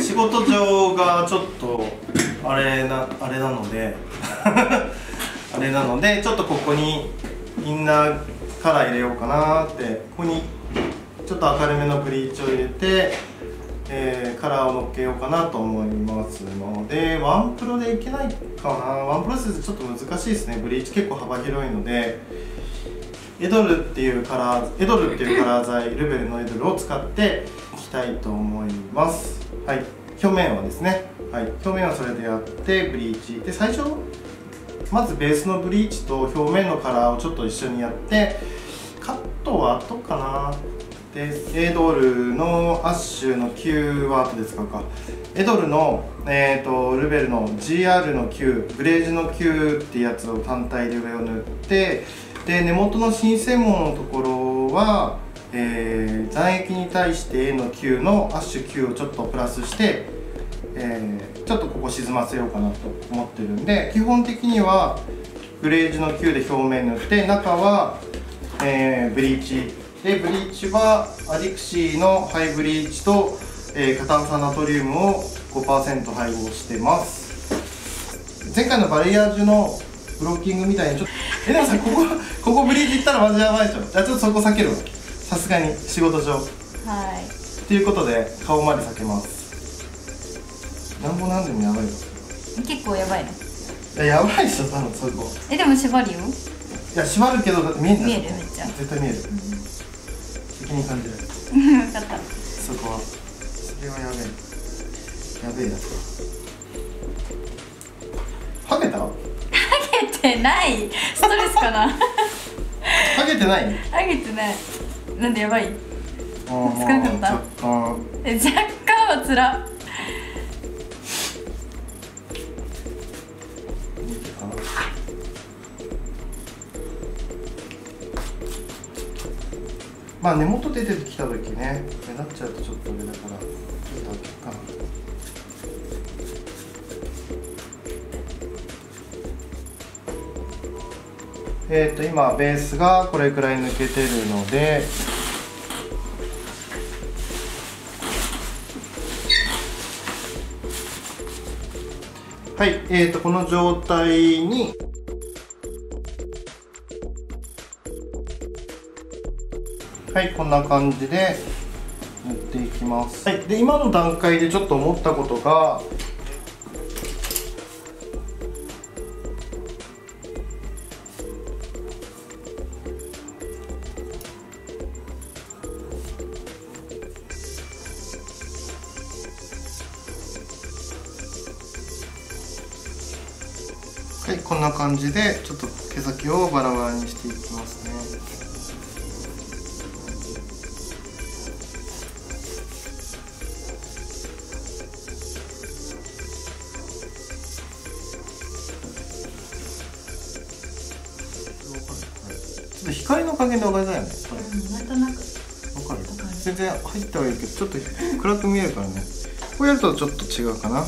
仕事上がちょっとあれなのであれなのでちょっとここにインナーカラー入れようかなって、ここにちょっと明るめのブリーチを入れて、カラーをのっけようかなと思いますので、ワンプロでいけないかな。ワンプロセスちょっと難しいですね。ブリーチ結構幅広いので、エドルっていうカラー剤ルベルのエドルを使っていきたいと思います。はい、表面はですね、はい、表面はそれでやってブリーチで、最初まずベースのブリーチと表面のカラーをちょっと一緒にやって、カットは後かな。でエドルのアッシュの Q は後で使うか。エドルの、ルベルの GR の Q グレージュの Q ってやつを単体で上を塗って、で根元の新専門のところは、残液に対して A の Q のアッシュ Q をちょっとプラスして、ちょっとここ沈ませようかなと思ってるんで、基本的にはグレージュの Q で表面塗って、中は、ブリーチで、ブリーチはアディクシーのハイブリーチと、過炭酸ナトリウムを 5% 配合してます。前回のバレアージュのブロッキングみたいにちょっとでもさ、ここブリーチいったらマジやばいでしょ。じゃあちょっとそこ避けるわ、さすがに仕事上。はいということで顔まで避けます。なんぼなんでもやばいよ。結構やばいの。いや、やばいでしょ多分そこ。でも縛るよ。いや縛るけど、だって見える。見える、めっちゃ絶対見える、うん、責任感じる分かった。そこはそれはやべえ、やべえやつはげたないストレスかな。ハゲてない。ハゲてない。なんでやばい。少なかった。若干はつら。まあ根元出てきた時ね、目立っちゃうとちょっと上だから、ちょっと開けるかな。今ベースがこれくらい抜けてるので、はい、この状態にはいこんな感じで塗っていきます。はい、で今の段階でちょっと思ったことが。はい、こんな感じでちょっと毛先をバラバラにしていきますね。ちょっと光の加減で分かりづらいよね。なんとなく分かる。全然入ってはいいけど、ちょっと暗く見えるからね。こうやるとちょっと違うかな。